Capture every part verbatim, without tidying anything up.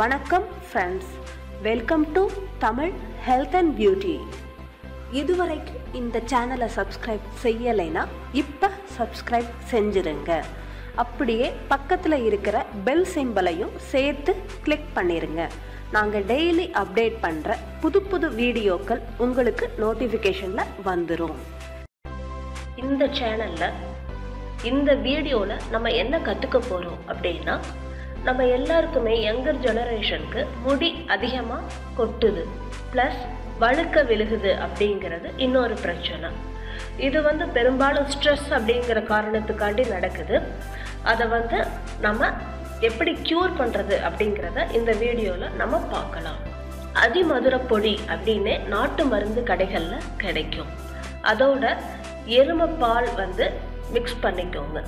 வணக்கம் friends, welcome to Tamil health and beauty. இதுவரைக்கும் இந்த சேனலை சப்ஸ்கிரைப் செய்யலைனா இப்போ சப்ஸ்கிரைப் செஞ்சிருங்க. அப்படியே பக்கத்தில் இருக்கிற பெல் சிம்பலையும் சேர்த்து கிளிக் பண்ணிடுங்க. நாங்கள் டெய்லி அப்டேட் பண்ணுற புது புது வீடியோக்கள் உங்களுக்கு நோட்டிஃபிகேஷனில் வந்துடும். இந்த சேனலில் இந்த வீடியோவில் நம்ம என்ன கற்றுக்க போகிறோம் அப்படின்னா, நம்ம எல்லாருக்குமே யங்கர் ஜெனரேஷனுக்கு முடி அதிகமாக கொட்டுது, ப்ளஸ் வழுக்க விழுகுது அப்படிங்கிறது இன்னொரு பிரச்சனை. இது வந்து பெரும்பாலும் ஸ்ட்ரெஸ் அப்படிங்கிற காரணத்துக்காண்டி நடக்குது. அதை வந்து நம்ம எப்படி க்யூர் பண்ணுறது அப்படிங்கிறத இந்த வீடியோவில் நம்ம பார்க்கலாம். அதிமதுர பொடி அப்படின்னே நாட்டு மருந்து கடைகளில் கிடைக்கும். அதோட எருமைப்பால் வந்து மிக்ஸ் பண்ணிக்கோங்க.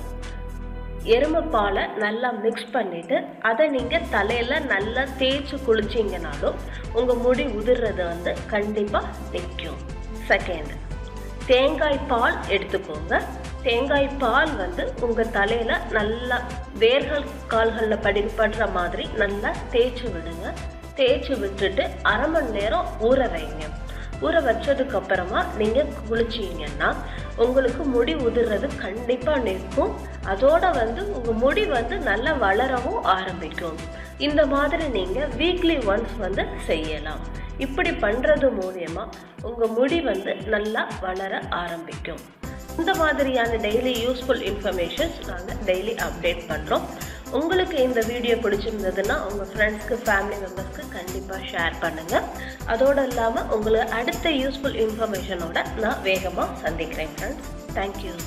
எருமை பாலை நல்லா மிக்ஸ் பண்ணிவிட்டு அதை நீங்கள் தலையில் நல்லா தேய்ச்சி குளிச்சிங்கனாலும் உங்கள் முடி உதிர்றது வந்து கண்டிப்பாக நிற்கும். செகண்ட், தேங்காய் பால் எடுத்துக்கோங்க. தேங்காய் பால் வந்து உங்கள் தலையில் நல்லா வேர்கள் கால்களில் படிப்படுற மாதிரி நல்லா தேய்ச்சி விடுங்க. தேய்ச்சி விட்டுட்டு அரை மணி நேரம் ஊற வைங்க. ஊற வச்சதுக்கப்புறமா நீங்கள் குளிச்சிங்கன்னா உங்களுக்கு முடி உதிர்றது கண்டிப்பாக நிற்கும். அதோடு வந்து உங்கள் முடி வந்து நல்லா வளரவும் ஆரம்பிக்கும். இந்த மாதிரி நீங்கள் வீக்லி ஒன்ஸ் வந்து செய்யலாம். இப்படி பண்ணுறது மூலயமா உங்கள் முடி வந்து நல்லா வளர ஆரம்பிக்கும். இந்த மாதிரியான டெய்லி யூஸ்ஃபுல் இன்ஃபர்மேஷன்ஸ் நாங்கள் டெய்லி அப்டேட் பண்ணுறோம். உங்களுக்கு இந்த வீடியோ பிடிச்சிருந்ததுன்னா உங்கள் ஃப்ரெண்ட்ஸ்க்கு, ஃபேமிலி மெம்பர்ஸ்க்கு கண்டிப்பாக ஷேர் பண்ணுங்கள். அதோடு இல்லாமல் உங்களை அடுத்த யூஸ்ஃபுல் இன்ஃபர்மேஷனோட நான் வேகமாக சந்திக்கிறேன் ஃப்ரெண்ட்ஸ். தேங்க்யூ.